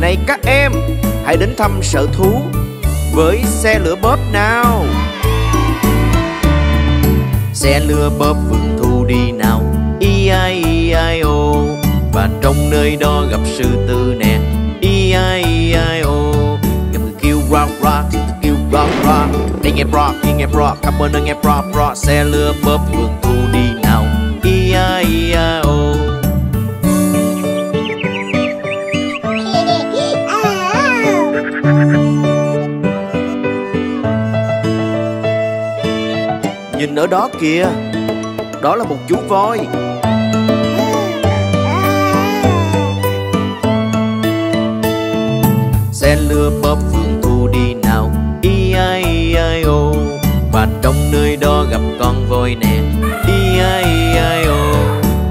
Này các em, hãy đến thăm sở thú với xe lửa Bob nào. Xe lửa Bob vườn thu đi nào, E-I-E-I-O. Và trong nơi đó gặp sư tử nè, E-I-E-I-O. Gặp người kêu rock rock, sư tử kêu rock rock. Đi nghe rock, đi nghe rock, cảm ơn anh nghe rock rock. Xe lửa Bob vườn thu đi nào, E-I-E-I-O. Nhìn ở đó kìa, đó là một chú voi. Xe lửa Bob vườn thu đi nào, E-I-E-I-O. Và trong nơi đó gặp con voi nè, E-I-E-I-O.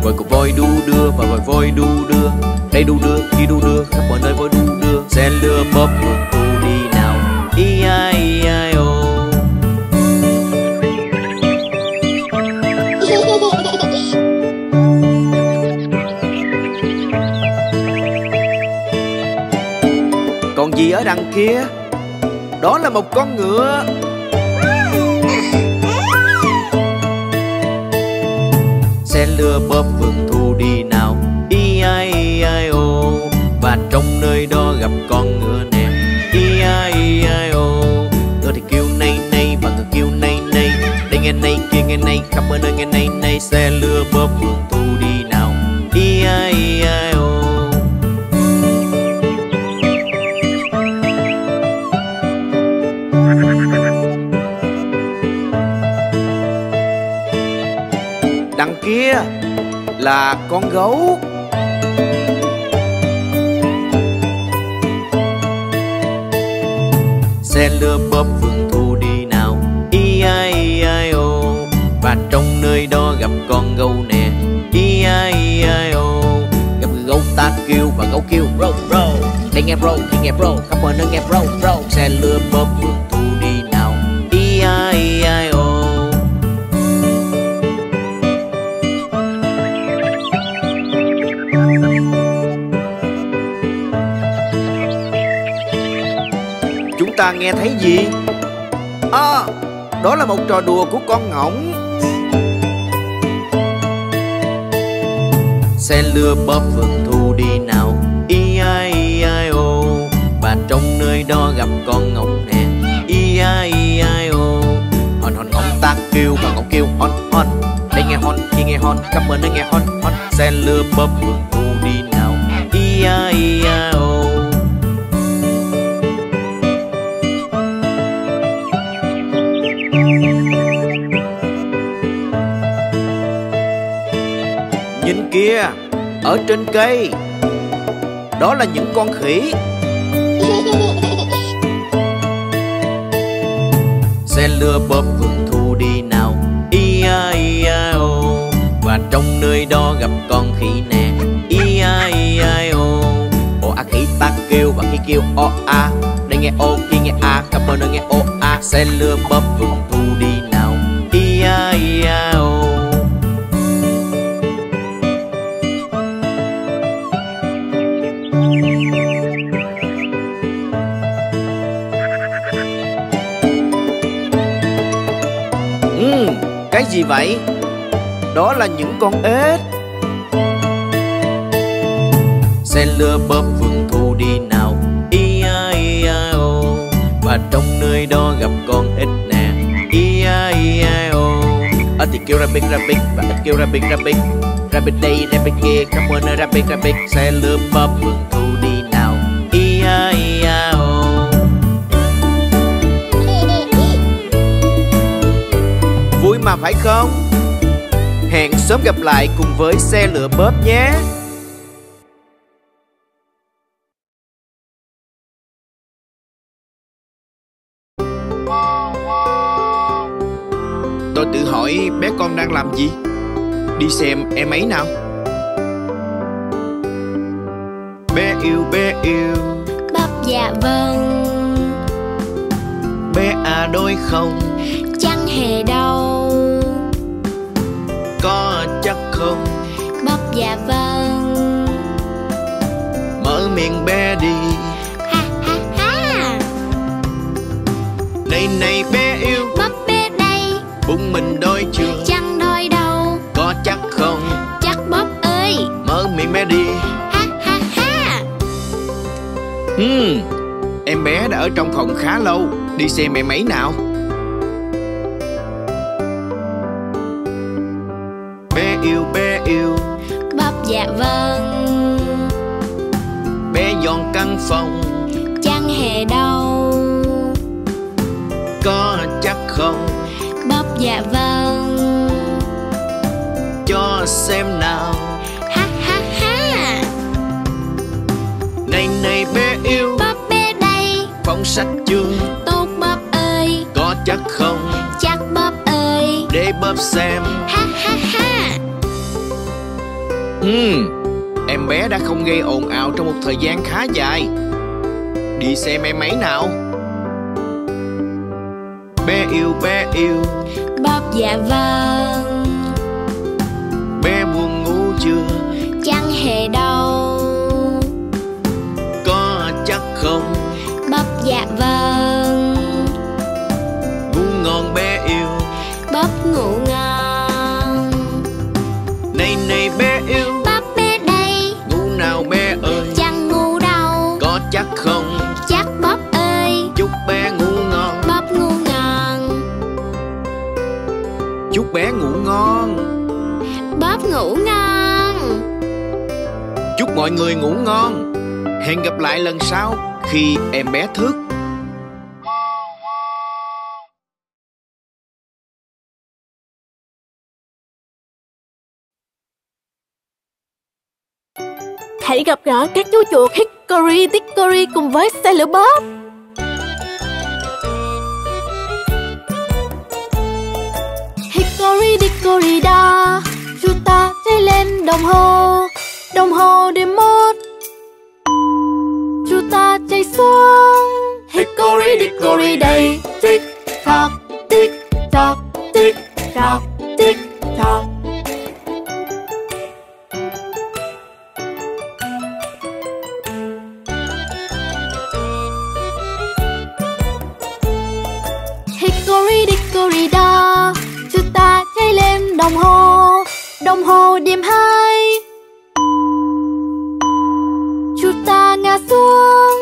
Voi của voi đu đưa và voi voi đu đưa, đây đu đưa, kia đu đưa, khắp mọi nơi voi đu đưa. Xe lửa Bob vườn thu đi nào, E-I-E-I-O. Còn gì ở đằng kia? Đó là một con ngựa. Xe lửa Bob vườn thu đi nào, E-I-E-I-O. Và trong nơi đó gặp con ngựa nè, E-I-E-I-O. Ngựa thì kêu nay nay và ngựa kêu nay nay. Đây nghe nay kia nghe nay, khắp mọi nơi nghe nay nay. Xe lửa Bob vườn thu đi nào, E-I-E-I-O. Đằng kia là con gấu. Xe lửa Bob vườn thu đi nào, E-I-E-I-O. Và trong nơi đó gặp con gấu nè, E-I-E-I-O. Gặp gấu ta kêu và gấu kêu rô rô. Đây nghe rô, khi nghe rô, khắp mọi nơi nghe rô rô. Xe lửa Bob vườn thu đi nào, E-I-E-I-O. Chúng ta nghe thấy gì? Đó là một trò đùa của con ngỗng. Xe lửa Bob vườn thu đi nào, E-I-E-I-O. Và trong nơi đó gặp con ngỗng nè, E-I-E-I-O. Hòn hòn ngỗng ta kêu và ngỗng kêu hòn hòn. Đây nghe hòn, kia nghe hòn, cảm ơn đây nghe hòn hòn. Xe lửa Bob vườn thu đi nào, E-I-E-I-O. Nhìn kìa, ở trên cây, đó là những con khỉ. Xe lửa Bob vườn thu đi nào, E-I-E-I-O. Và trong nơi đó gặp con khỉ nè, E-I-E-I-O. Ồ a khỉ ta kêu và khỉ kêu o a. Đây nghe o, kia nghe a, cảm ơn nghe o a. Xe lửa Bob vườn thu đi nào, E-I-E-I-O. Cái gì vậy? Đó là những con ếch. Xe lửa Bob vườn thu đi nào, E-I-E-I-O. Và trong nơi đó gặp con ếch nè, E-I-E-I-O. Ếch thì kêu rabbit rabbit và ếch kêu rabbit rabbit. Rabbit đây rabbit kia, cảm ơn rabbit rabbit. Xe lửa Bob vườn thu đi nào, E-I-E-I-O. Vui mà phải không? Hẹn sớm gặp lại cùng với xe lửa Bob nhé. Tôi tự hỏi bé con đang làm gì? Đi xem em ấy nào. Bé yêu Bob dạ vâng. Bé à đôi không? Chẳng hề đâu. Có chắc không? Bob dạ vâng. miệng bé đi. Này này bé yêu, bắp bê đây, bụng mình đôi chưa, chăng đôi đâu, có chắc không? Chắc bóp ơi, mở miệng bé đi. Em bé đã ở trong phòng khá lâu, đi xem em ấy nào. Bé yêu, bé yêu, bóp dạ vâng. Bé dọn căn phòng, chẳng hề đâu, có chắc không? Bóp dạ vâng, cho xem nào. Ha ha ha. Này này bé yêu, bóp bé đây, phòng sách chương, tốt bóp ơi, có chắc không? Chắc bóp ơi, để bóp xem. Ha ha ha. Em bé đã không gây ồn ào trong một thời gian khá dài. Đi xem em ấy nào. Bé yêu, bé yêu, bóp dạ vâng. Bé buồn ngủ chưa, chẳng hề đâu, có chắc không? Bóp dạ vâng. Ngủ ngon bé yêu, bóp ngủ ngon. Này này bé yêu, bóp bé đây, ngủ nào bé ơi, chẳng ngủ đâu, có chắc không? Chắc bóp ơi, chúc bé ngủ. Chúc bé ngủ ngon. Bóp ngủ ngon. Chúc mọi người ngủ ngon. Hẹn gặp lại lần sau khi em bé thức. Hãy gặp gỡ các chú chuột Hickory Dickory cùng với Xe Lửa Bob. Hickory Dickory Da, chúng ta đi lên đồng hồ đêm một, chúng ta chạy xuống. Hickory Dickory đây, tích tock tích tock tích tock tích tock. Hickory Dickory Da, chúng ta chạy lên đồng hồ đêm hai, chúng ta ngã xuống.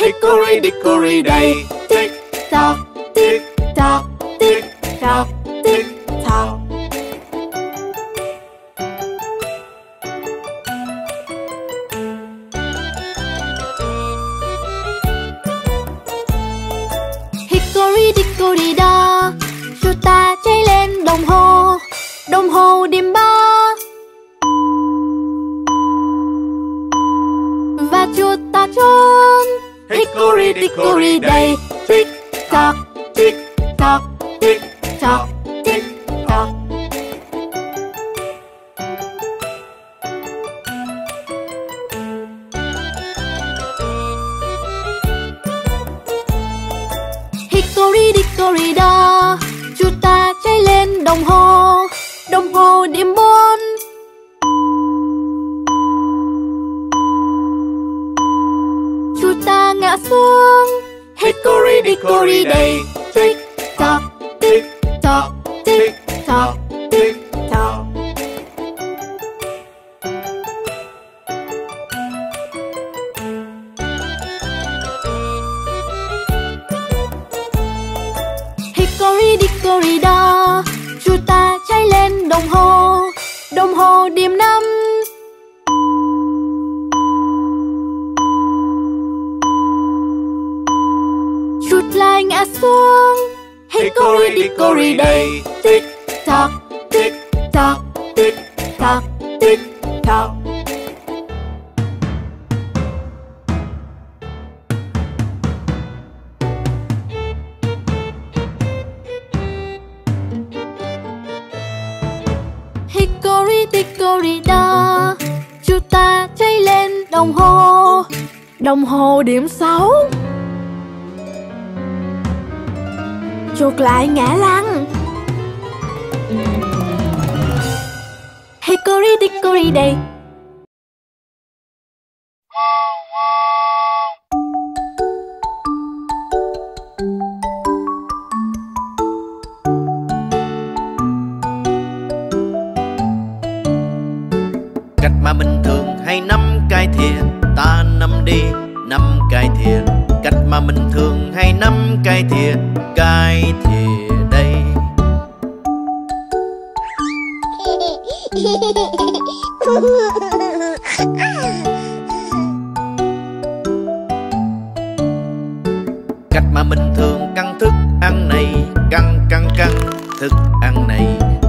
Hickory Dickory đây, tích tock tích tock tích tock tích tock. Hickory Dickory Da, chúng ta chạy lên đồng hồ đêm ba, và chúng ta trốn. Hickory Dickory đây, tích tock tích tock tích tock tích tock. Hickory Dickory Da, chúng ta chạy lên đồng hồ đêm bốn, chúng ta ngã xuống. Hickory Dickory đây, tích tock tích tock tích tock tích tock. Hickory Dickory Da, chúng ta chạy lên đồng hồ đêm năm, chút lại ngã xuống. Hickory Dickory đây, tích tock tích tock tích tock tích tock. Hickory Dickory Da, chúng ta chạy lên đồng hồ đêm sáu, chuột lại ngã lăn. Hickory Dickory đây. cách mà mình thường hay nắm cái thiền, ta nắm đi nắm cái thiền, cách mà mình thường hay nắm cái thiền, cái thiền đây. Cách mà mình thường căng thức ăn này, căng căng căng thức ăn này,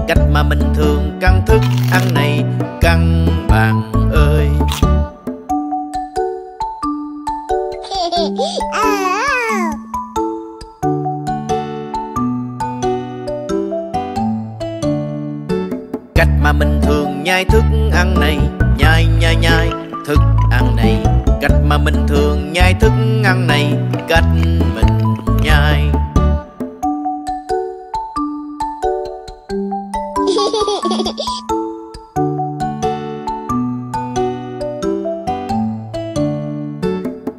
cách mà mình thường căng thức ăn này, căng bạn ơi. Cách mà mình thường nhai thức ăn này, nhai nhai nhai thức ăn này, cách mà mình thường nhai thức ăn này, cách mình nhai.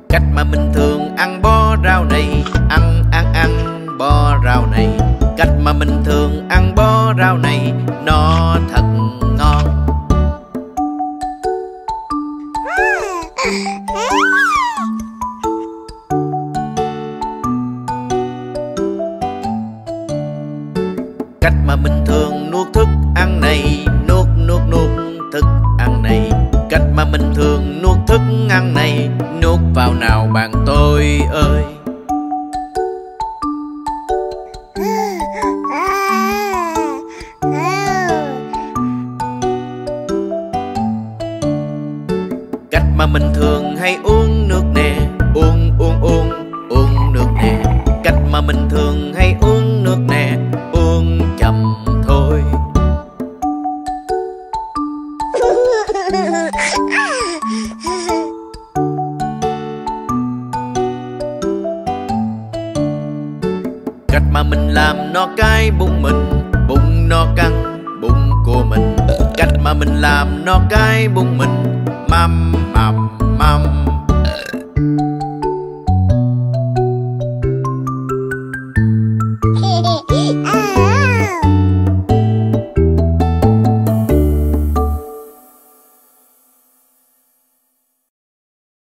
Cách mà mình thường ăn bó rau này, ăn ăn ăn bó rau này, cách mà mình thường ăn bó rau này, nó thật ngon. Cách mà mình thường nuốt thức ăn này, nuốt nuốt nuốt thức ăn này, cách mà mình thường nuốt thức ăn này, nuốt vào nào bạn tôi ơi. Cách mà mình thường hay uống nước nè, uống uống uống uống nước nè, cách mà mình thường hay uống nước nè, uống chậm thôi. Cách mà mình làm no cái bụng mình, bụng no căng bụng của mình, cách mà mình làm no cái bụng mình, măm măm măm.